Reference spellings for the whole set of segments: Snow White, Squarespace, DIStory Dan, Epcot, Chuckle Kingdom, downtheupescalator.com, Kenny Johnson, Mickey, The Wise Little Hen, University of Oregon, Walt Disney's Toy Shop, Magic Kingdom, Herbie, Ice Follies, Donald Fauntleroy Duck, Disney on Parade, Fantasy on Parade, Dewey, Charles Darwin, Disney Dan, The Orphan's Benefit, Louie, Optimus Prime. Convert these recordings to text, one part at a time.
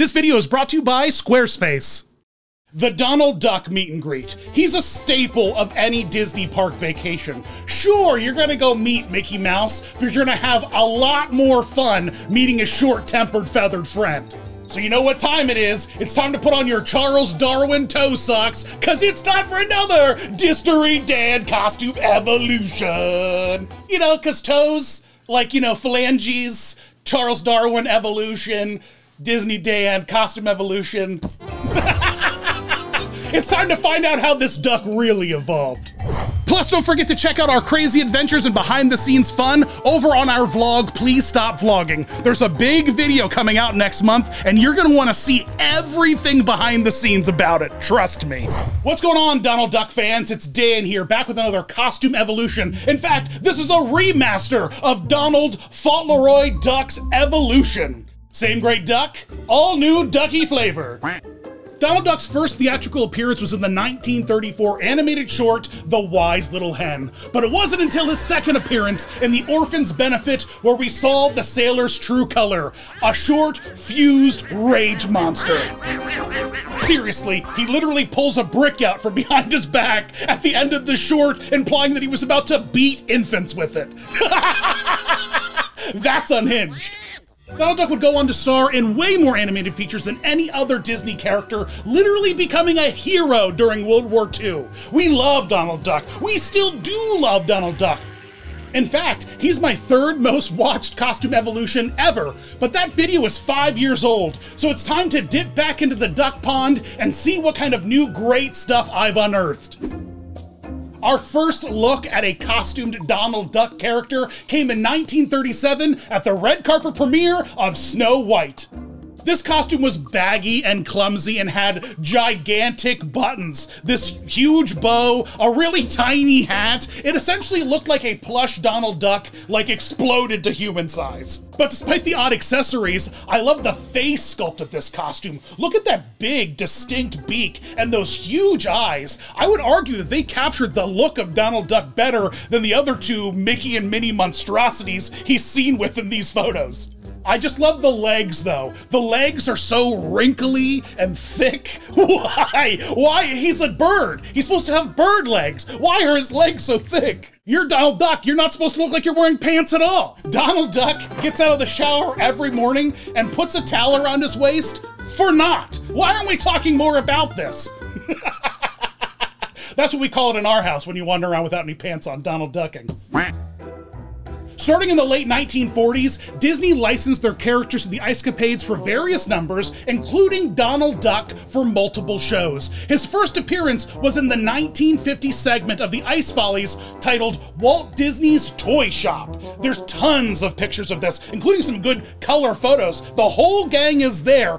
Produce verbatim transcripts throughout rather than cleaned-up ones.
This video is brought to you by Squarespace. The Donald Duck meet and greet. He's a staple of any Disney park vacation. Sure, you're gonna go meet Mickey Mouse, but you're gonna have a lot more fun meeting a short-tempered feathered friend. So you know what time it is. It's time to put on your Charles Darwin toe socks, cause it's time for another DIStory Dan costume evolution. You know, cause toes, like, you know, phalanges, Charles Darwin evolution, Disney Dan costume evolution. It's time to find out how this duck really evolved. Plus, don't forget to check out our crazy adventures and behind-the-scenes fun over on our vlog, Please Stop Vlogging. There's a big video coming out next month, and you're gonna wanna see everything behind the scenes about it, trust me. What's going on, Donald Duck fans? It's Dan here, back with another costume evolution. In fact, this is a remaster of Donald Fauntleroy Duck's evolution. Same great duck, all new ducky flavor. Donald Duck's first theatrical appearance was in the nineteen thirty-four animated short, The Wise Little Hen. But it wasn't until his second appearance in The Orphan's Benefit where we saw the sailor's true color, a short, fused rage monster. Seriously, he literally pulls a brick out from behind his back at the end of the short, implying that he was about to beat infants with it. That's unhinged. Donald Duck would go on to star in way more animated features than any other Disney character, literally becoming a hero during World War Two. We love Donald Duck. We still do love Donald Duck. In fact, he's my third most watched costume evolution ever, but that video is five years old, so it's time to dip back into the duck pond and see what kind of new great stuff I've unearthed. Our first look at a costumed Donald Duck character came in nineteen thirty-seven at the red carpet premiere of Snow White. This costume was baggy and clumsy and had gigantic buttons, this huge bow, a really tiny hat. It essentially looked like a plush Donald Duck, like exploded to human size. But despite the odd accessories, I love the face sculpt of this costume. Look at that big, distinct beak and those huge eyes. I would argue that they captured the look of Donald Duck better than the other two Mickey and Minnie monstrosities he's seen with in these photos. I just love the legs, though. The legs are so wrinkly and thick. Why? Why? He's a bird. He's supposed to have bird legs. Why are his legs so thick? You're Donald Duck. You're not supposed to look like you're wearing pants at all. Donald Duck gets out of the shower every morning and puts a towel around his waist for naught. Why aren't we talking more about this? That's what we call it in our house when you wander around without any pants on, Donald Ducking. Starting in the late nineteen forties, Disney licensed their characters to the Ice Capades for various numbers, including Donald Duck for multiple shows. His first appearance was in the nineteen fifty segment of the Ice Follies titled Walt Disney's Toy Shop. There's tons of pictures of this, including some good color photos. The whole gang is there.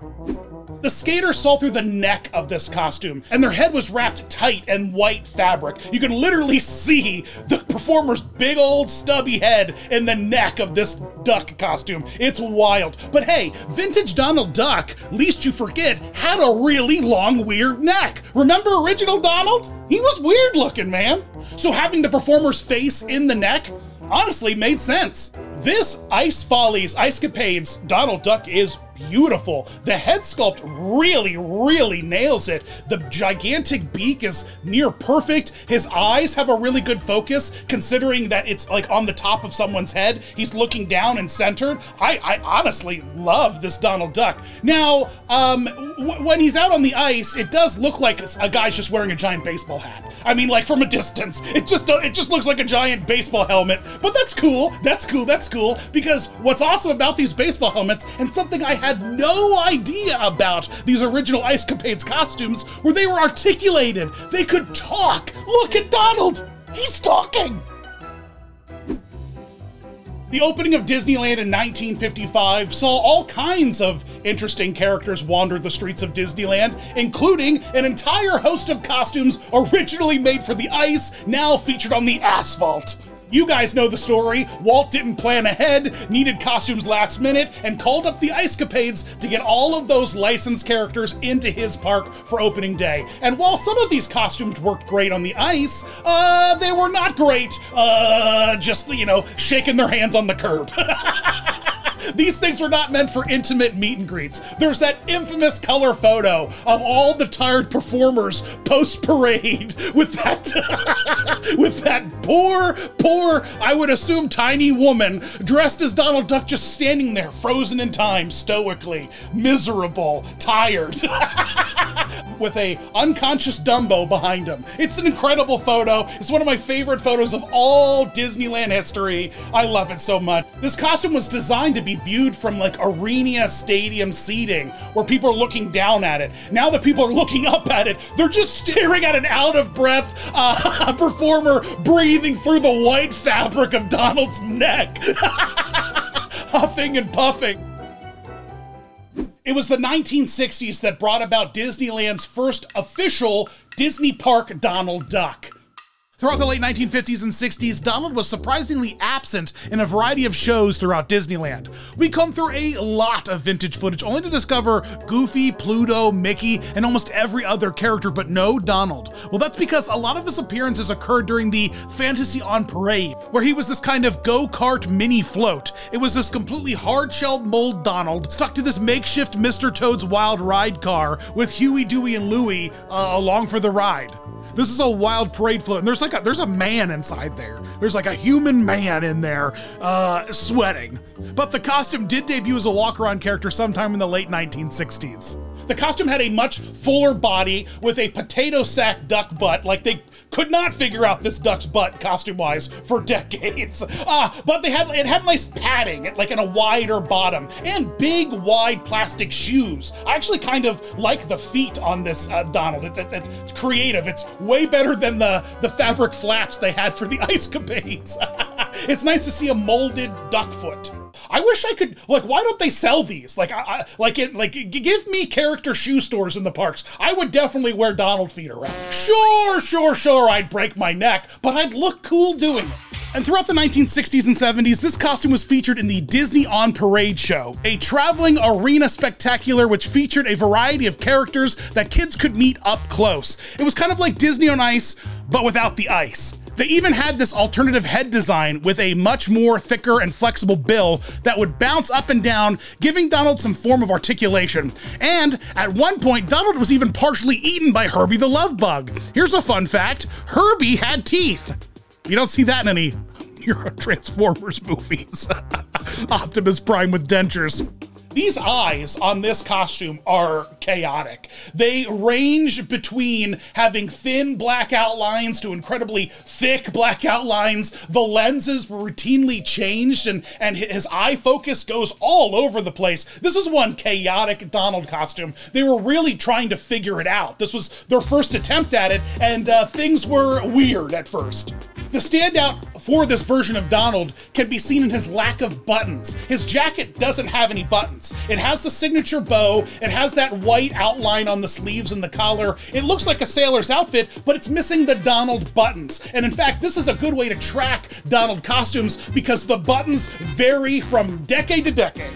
The skaters saw through the neck of this costume, and their head was wrapped tight in white fabric. You can literally see the performer's big old stubby head in the neck of this duck costume. It's wild. But hey, vintage Donald Duck, least you forget, had a really long, weird neck. Remember original Donald? He was weird looking, man. So having the performer's face in the neck honestly made sense. This Ice Follies, Ice Capades, Donald Duck is beautiful. The head sculpt really, really nails it. The gigantic beak is near perfect. His eyes have a really good focus, considering that it's like on the top of someone's head. He's looking down and centered. I, I honestly love this Donald Duck. Now, um, w when he's out on the ice, it does look like a guy's just wearing a giant baseball hat. I mean, like from a distance, it just uh, it just looks like a giant baseball helmet. But that's cool. That's cool. That's cool, because what's awesome about these baseball helmets, and something I had no idea about these original Ice Capades costumes, were they were articulated. They could talk. Look at Donald. He's talking. The opening of Disneyland in nineteen fifty-five saw all kinds of interesting characters wander the streets of Disneyland, including an entire host of costumes originally made for the ice, now featured on the asphalt. You guys know the story. Walt didn't plan ahead, needed costumes last minute, and called up the Ice Capades to get all of those licensed characters into his park for opening day. And while some of these costumes worked great on the ice, uh, they were not great, uh, just, you know, shaking their hands on the curb. These things were not meant for intimate meet and greets. There's that infamous color photo of all the tired performers post-parade with that, with that poor, poor, I would assume tiny woman dressed as Donald Duck just standing there, frozen in time, stoically, miserable, tired, with a unconscious Dumbo behind him. It's an incredible photo. It's one of my favorite photos of all Disneyland history. I love it so much. This costume was designed to be viewed from like arena stadium seating where people are looking down at it. Now that people are looking up at it, they're just staring at an out of breath uh, performer breathing through the white fabric of Donald's neck, huffing and puffing. It was the nineteen sixties that brought about Disneyland's first official Disney park, Donald Duck. Throughout the late nineteen fifties and sixties, Donald was surprisingly absent in a variety of shows throughout Disneyland. We come through a lot of vintage footage only to discover Goofy, Pluto, Mickey, and almost every other character, but no Donald. Well, that's because a lot of his appearances occurred during the Fantasy on Parade, where he was this kind of go-kart mini float. It was this completely hard-shelled mold Donald stuck to this makeshift Mister Toad's Wild Ride car with Huey, Dewey, and Louie uh, along for the ride. This is a wild parade float, and there's like a, there's a man inside there. There's like a human man in there, uh, sweating. But the costume did debut as a walk-around character sometime in the late nineteen sixties. The costume had a much fuller body with a potato sack duck butt, like they could not figure out this duck's butt costume-wise for decades. Uh, but they had it had nice padding, like in a wider bottom, and big, wide plastic shoes. I actually kind of like the feet on this uh, Donald. It's, it's, it's creative. It's way better than the, the fabric flaps they had for the Ice Capades. It's nice to see a molded duck foot. I wish I could, like, why don't they sell these? Like, I, I, like, it, like, give me character shoe stores in the parks. I would definitely wear Donald feet around. Sure, sure, sure, I'd break my neck, but I'd look cool doing it. And throughout the nineteen sixties and seventies, this costume was featured in the Disney on Parade show, a traveling arena spectacular which featured a variety of characters that kids could meet up close. It was kind of like Disney on Ice, but without the ice. They even had this alternative head design with a much more thicker and flexible bill that would bounce up and down, giving Donald some form of articulation. And at one point, Donald was even partially eaten by Herbie the Love Bug. Here's a fun fact, Herbie had teeth. You don't see that in any Transformers movies. Optimus Prime with dentures. These eyes on this costume are chaotic. They range between having thin black outlines to incredibly thick black outlines. The lenses were routinely changed and, and his eye focus goes all over the place. This is one chaotic Donald costume. They were really trying to figure it out. This was their first attempt at it, and uh, things were weird at first. The standout for this version of Donald can be seen in his lack of buttons. His jacket doesn't have any buttons. It has the signature bow, it has that white outline on the sleeves and the collar. It looks like a sailor's outfit, but it's missing the Donald buttons. And in fact, this is a good way to track Donald costumes because the buttons vary from decade to decade.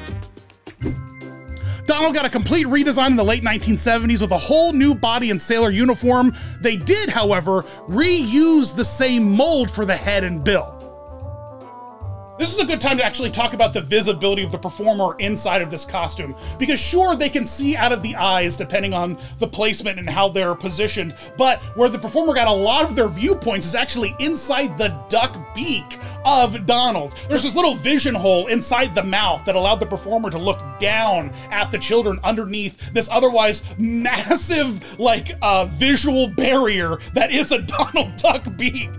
Donald got a complete redesign in the late nineteen seventies with a whole new body and sailor uniform. They did, however, reuse the same mold for the head and bill. This is a good time to actually talk about the visibility of the performer inside of this costume, because sure, they can see out of the eyes depending on the placement and how they're positioned, but where the performer got a lot of their viewpoints is actually inside the duck beak of Donald. There's this little vision hole inside the mouth that allowed the performer to look down at the children underneath this otherwise massive, like, uh, visual barrier that is a Donald Duck beak.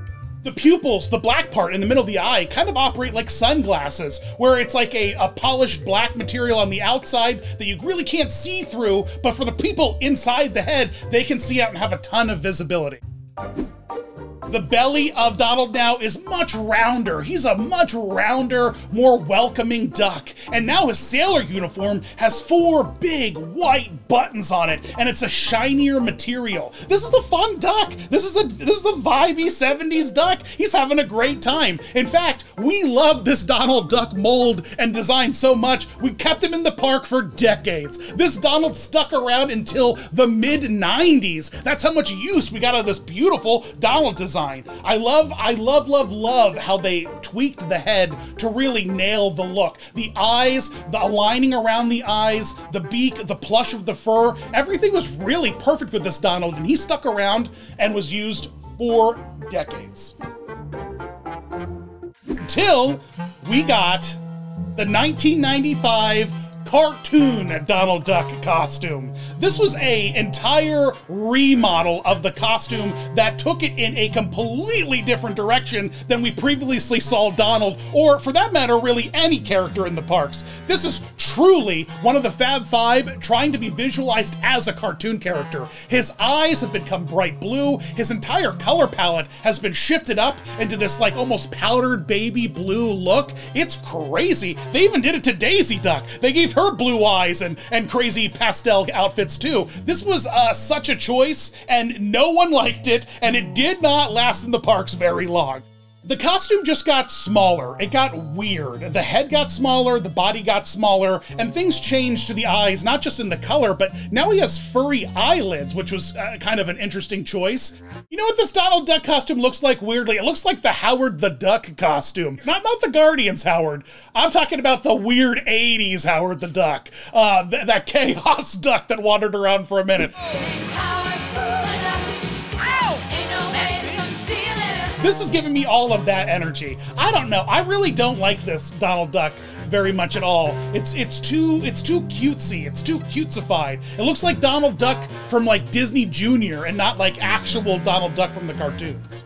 The pupils, the black part in the middle of the eye, kind of operate like sunglasses, where it's like a, a polished black material on the outside that you really can't see through, but for the people inside the head, they can see out and have a ton of visibility. The belly of Donald now is much rounder. He's a much rounder, more welcoming duck. And now his sailor uniform has four big white buttons on it, and it's a shinier material. This is a fun duck. This is a this is a vibey seventies duck. He's having a great time. In fact, we love this Donald Duck mold and design so much, we kept him in the park for decades. This Donald stuck around until the mid nineties. That's how much use we got out of this beautiful Donald design. design. I love, I love, love, love how they tweaked the head to really nail the look. The eyes, the aligning around the eyes, the beak, the plush of the fur, everything was really perfect with this Donald, and he stuck around and was used for decades. Till we got the nineteen ninety-five cartoon Donald Duck costume. This was a entire remodel of the costume that took it in a completely different direction than we previously saw Donald, or for that matter, really any character in the parks. This is truly one of the Fab Five trying to be visualized as a cartoon character. His eyes have become bright blue. His entire color palette has been shifted up into this like almost powdered baby blue look. It's crazy. They even did it to Daisy Duck. They gave her blue eyes and, and crazy pastel outfits too. This was uh, such a choice, and no one liked it, and it did not last in the parks very long. The costume just got smaller. It got weird. The head got smaller, the body got smaller, and things changed to the eyes, not just in the color, but now he has furry eyelids, which was uh, kind of an interesting choice. You know what this Donald Duck costume looks like weirdly? It looks like the Howard the Duck costume. Not, not the Guardians Howard. I'm talking about the weird eighties Howard the Duck. Uh, th that chaos duck that wandered around for a minute. This is giving me all of that energy. I don't know. I really don't like this Donald Duck very much at all. It's it's too it's too cutesy. It's too cutesified. It looks like Donald Duck from like Disney Junior and not like actual Donald Duck from the cartoons.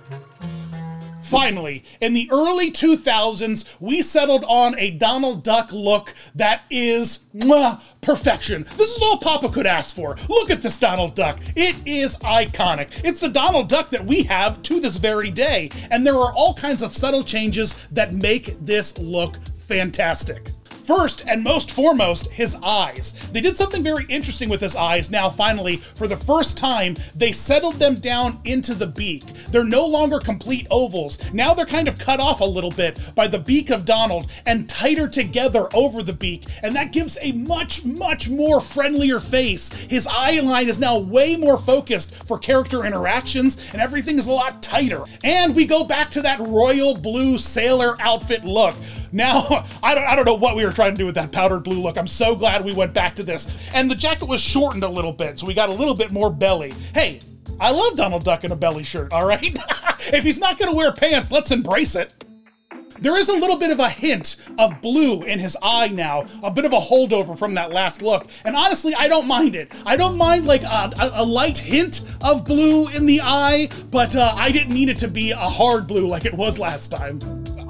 Finally, in the early two thousands, we settled on a Donald Duck look that is mwah, perfection. This is all Papa could ask for. Look at this Donald Duck. It is iconic. It's the Donald Duck that we have to this very day. And there are all kinds of subtle changes that make this look fantastic. First and most foremost, his eyes. They did something very interesting with his eyes. Now, finally, for the first time, they settled them down into the beak. They're no longer complete ovals. Now they're kind of cut off a little bit by the beak of Donald and tighter together over the beak. And that gives a much, much more friendlier face. His eye line is now way more focused for character interactions, and everything is a lot tighter. And we go back to that royal blue sailor outfit look. Now, I don't, I don't know what we were trying to do with that powdered blue look. I'm so glad we went back to this. And the jacket was shortened a little bit, so we got a little bit more belly. Hey, I love Donald Duck in a belly shirt, all right? If he's not gonna wear pants, let's embrace it. There is a little bit of a hint of blue in his eye now, a bit of a holdover from that last look. And honestly, I don't mind it. I don't mind like a, a, a light hint of blue in the eye, but uh, I didn't need it to be a hard blue like it was last time.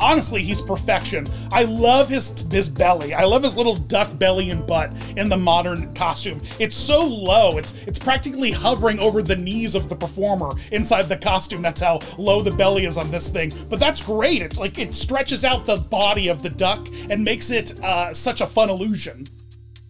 Honestly, he's perfection. I love his, his belly. I love his little duck belly and butt in the modern costume. It's so low, it's, it's practically hovering over the knees of the performer inside the costume. That's how low the belly is on this thing. But that's great. It's like it stretches out the body of the duck and makes it uh, such a fun illusion.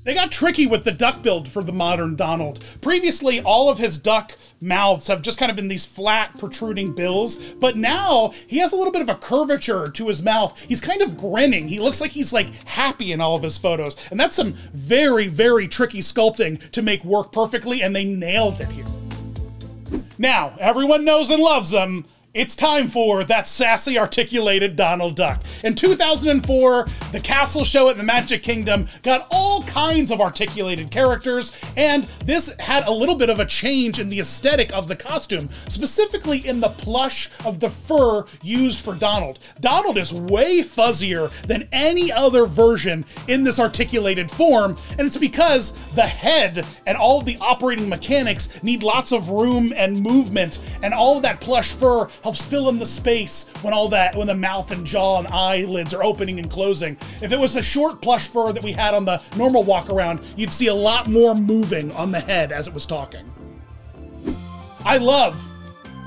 They got tricky with the duck build for the modern Donald. Previously, all of his duck mouths have just kind of been these flat, protruding bills, but now he has a little bit of a curvature to his mouth. He's kind of grinning. He looks like he's like happy in all of his photos. And that's some very, very tricky sculpting to make work perfectly, and they nailed it here. Now, everyone knows and loves them. It's time for that sassy, articulated Donald Duck. In two thousand four, the castle show at the Magic Kingdom got all kinds of articulated characters, and this had a little bit of a change in the aesthetic of the costume, specifically in the plush of the fur used for Donald. Donald is way fuzzier than any other version in this articulated form, and it's because the head and all the operating mechanics need lots of room and movement, and all of that plush fur helps fill in the space when all that, when the mouth and jaw and eyelids are opening and closing. If it was a short plush fur that we had on the normal walk around, you'd see a lot more moving on the head as it was talking. I love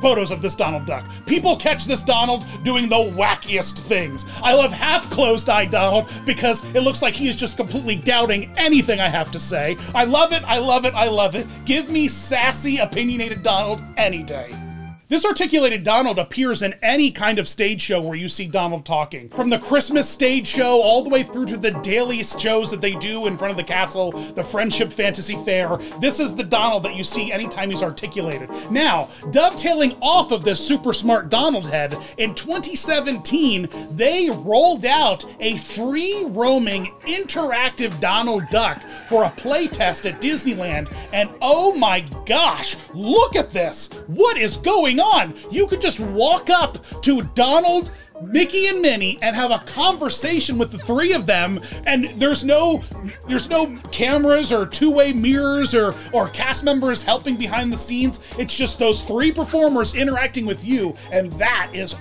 photos of this Donald Duck. People catch this Donald doing the wackiest things. I love half-closed-eye Donald because it looks like he is just completely doubting anything I have to say. I love it, I love it, I love it. Give me sassy, opinionated Donald any day. This articulated Donald appears in any kind of stage show where you see Donald talking. From the Christmas stage show all the way through to the daily shows that they do in front of the castle, the Friendship Fantasy Fair, this is the Donald that you see anytime he's articulated. Now, dovetailing off of this super smart Donald head, in twenty seventeen, they rolled out a free-roaming interactive Donald Duck for a playtest at Disneyland, and oh my gosh, look at this! What is going on? You could just walk up to Donald, Mickey, and Minnie and have a conversation with the three of them, and there's no there's no cameras or two-way mirrors or or cast members helping behind the scenes. It's just those three performers interacting with you, and that is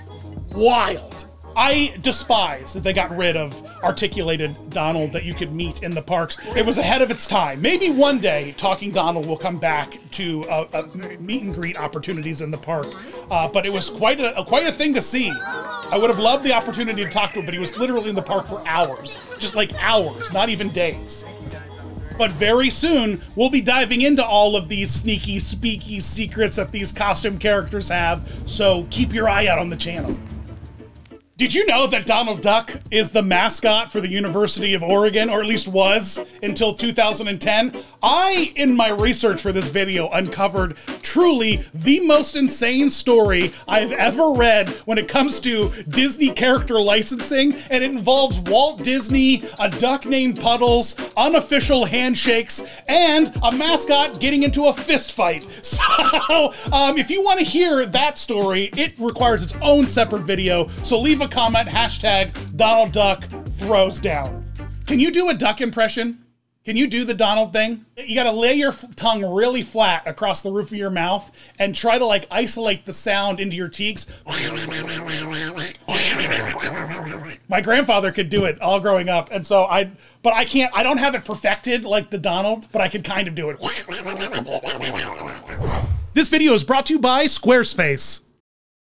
wild. I despise that they got rid of articulated Donald that you could meet in the parks. It was ahead of its time. Maybe one day, talking Donald will come back to uh, uh, meet and greet opportunities in the park. Uh, but it was quite a quite a thing to see. I would have loved the opportunity to talk to him, but he was literally in the park for hours. Just like hours, not even days. But very soon, we'll be diving into all of these sneaky, speaky secrets that these costume characters have. So keep your eye out on the channel. Did you know that Donald Duck is the mascot for the University of Oregon, or at least was, until two thousand ten? I, in my research for this video, uncovered truly the most insane story I've ever read when it comes to Disney character licensing, and it involves Walt Disney, a duck named Puddles, unofficial handshakes, and a mascot getting into a fist fight. So, um, if you want to hear that story, it requires its own separate video, so leave a comment, hashtag Donald Duck throws down. Can you do a duck impression? Can you do the Donald thing? You gotta lay your tongue really flat across the roof of your mouth and try to like isolate the sound into your cheeks. My grandfather could do it all growing up, and so I, but I can't, I don't have it perfected like the Donald, but I could kind of do it. This video is brought to you by Squarespace.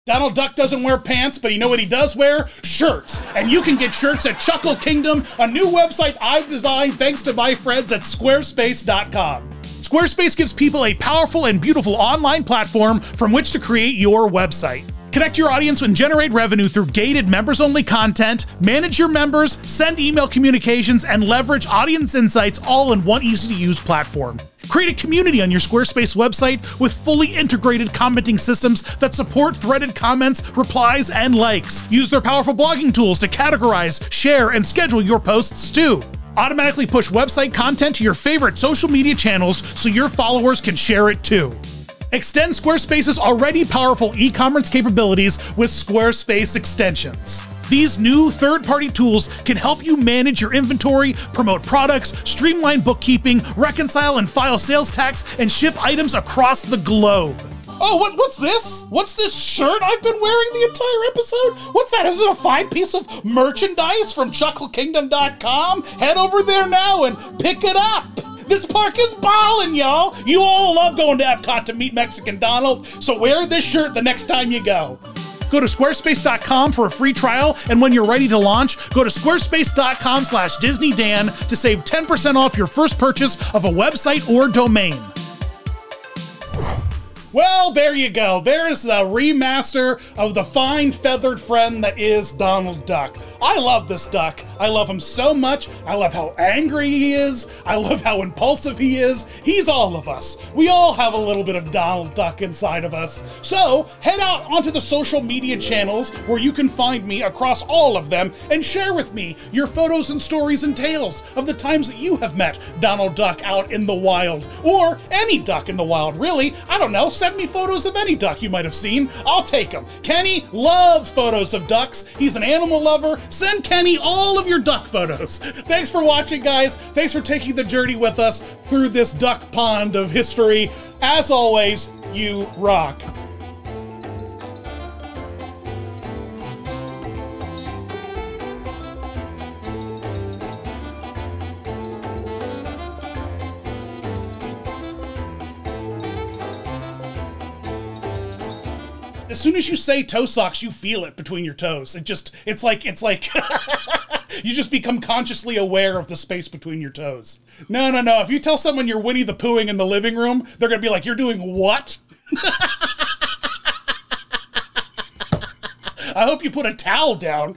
Donald Duck doesn't wear pants, but you know what he does wear? Shirts. And you can get shirts at Chuckle Kingdom, a new website I've designed thanks to my friends at squarespace dot com. Squarespace gives people a powerful and beautiful online platform from which to create your website. Connect your audience and generate revenue through gated members-only content, manage your members, send email communications, and leverage audience insights all in one easy-to-use platform. Create a community on your Squarespace website with fully integrated commenting systems that support threaded comments, replies, and likes. Use their powerful blogging tools to categorize, share, and schedule your posts too. Automatically push website content to your favorite social media channels so your followers can share it too. Extend Squarespace's already powerful e-commerce capabilities with Squarespace extensions. These new third-party tools can help you manage your inventory, promote products, streamline bookkeeping, reconcile and file sales tax, and ship items across the globe. Oh, what, what's this? What's this shirt I've been wearing the entire episode? What's that? Is it a fine piece of merchandise from chuckle kingdom dot com? Head over there now and pick it up. This park is ballin', y'all. You all love going to Epcot to meet Mexican Donald, so wear this shirt the next time you go. Go to squarespace dot com for a free trial, and when you're ready to launch, go to squarespace dot com slash disney dan to save ten percent off your first purchase of a website or domain. Well, there you go. There's the remaster of the fine feathered friend that is Donald Duck. I love this duck. I love him so much. I love how angry he is. I love how impulsive he is. He's all of us. We all have a little bit of Donald Duck inside of us. So head out onto the social media channels where you can find me across all of them and share with me your photos and stories and tales of the times that you have met Donald Duck out in the wild, or any duck in the wild, really. I don't know. Send me photos of any duck you might have seen. I'll take them. Kenny loves photos of ducks. He's an animal lover. Send Kenny all of your duck photos. Thanks for watching, guys. Thanks for taking the journey with us through this duck pond of history. As always, you rock. As soon as you say toe socks, you feel it between your toes. It just, it's like, it's like, you just become consciously aware of the space between your toes. No, no, no. If you tell someone you're Winnie the Poohing in the living room, they're going to be like, you're doing what? I hope you put a towel down.